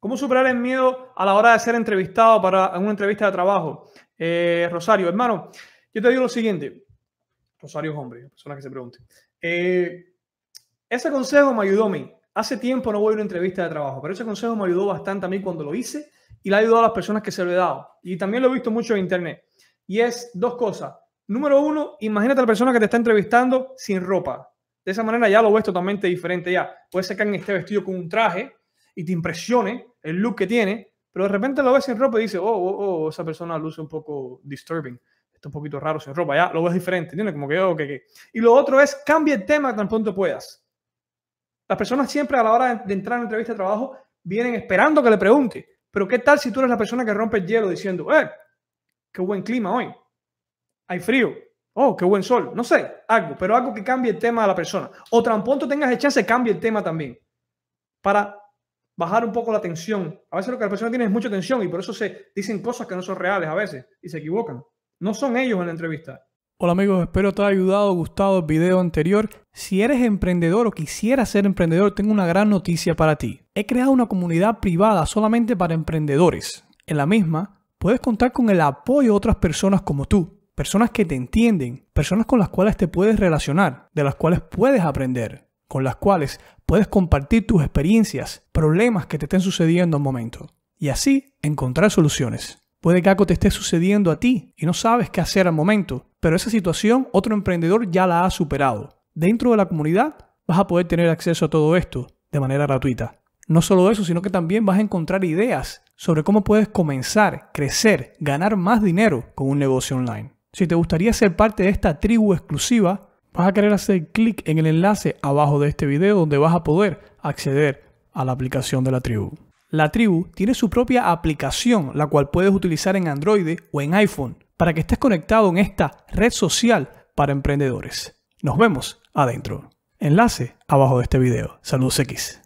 ¿Cómo superar el miedo a la hora de ser entrevistado para una entrevista de trabajo? Rosario, hermano, yo te digo lo siguiente. Rosario es hombre, persona que se pregunte. Ese consejo me ayudó a mí. Hace tiempo no voy a una entrevista de trabajo, pero ese consejo me ayudó bastante a mí cuando lo hice y le ha ayudado a las personas que se lo he dado. Y también lo he visto mucho en internet. Y es dos cosas. Número uno, imagínate a la persona que te está entrevistando sin ropa. De esa manera ya lo ves totalmente diferente ya. Puede ser que alguien esté vestido con un traje y te impresione el look que tiene, pero de repente lo ves sin ropa y dices, oh, esa persona luce un poco disturbing. Está un poquito raro sin ropa. Ya lo ves diferente, ¿entiendes? Como que yo, okay. Y lo otro es, cambia el tema tan pronto puedas. Las personas siempre a la hora de entrar en una entrevista de trabajo vienen esperando que le pregunte, pero ¿qué tal si tú eres la persona que rompe el hielo diciendo, qué buen clima hoy? Hay frío. Oh, qué buen sol. No sé, algo, pero algo que cambie el tema a la persona. O tan pronto tengas el chance, cambie el tema también. Para bajar un poco la tensión. A veces lo que la persona tiene es mucha tensión y por eso se dicen cosas que no son reales a veces y se equivocan. No son ellos en la entrevista. Hola amigos, espero te haya ayudado, gustado el video anterior. Si eres emprendedor o quisieras ser emprendedor, tengo una gran noticia para ti. He creado una comunidad privada solamente para emprendedores. En la misma, puedes contar con el apoyo de otras personas como tú. Personas que te entienden, personas con las cuales te puedes relacionar, de las cuales puedes aprender, con las cuales puedes compartir tus experiencias, problemas que te estén sucediendo al momento. Y así encontrar soluciones. Puede que algo te esté sucediendo a ti y no sabes qué hacer al momento, pero esa situación otro emprendedor ya la ha superado. Dentro de la comunidad vas a poder tener acceso a todo esto de manera gratuita. No solo eso, sino que también vas a encontrar ideas sobre cómo puedes comenzar, crecer, ganar más dinero con un negocio online. Si te gustaría ser parte de esta tribu exclusiva, vas a querer hacer clic en el enlace abajo de este video donde vas a poder acceder a la aplicación de la tribu. La tribu tiene su propia aplicación, la cual puedes utilizar en Android o en iPhone, para que estés conectado en esta red social para emprendedores. Nos vemos adentro. Enlace abajo de este video. Saludos X.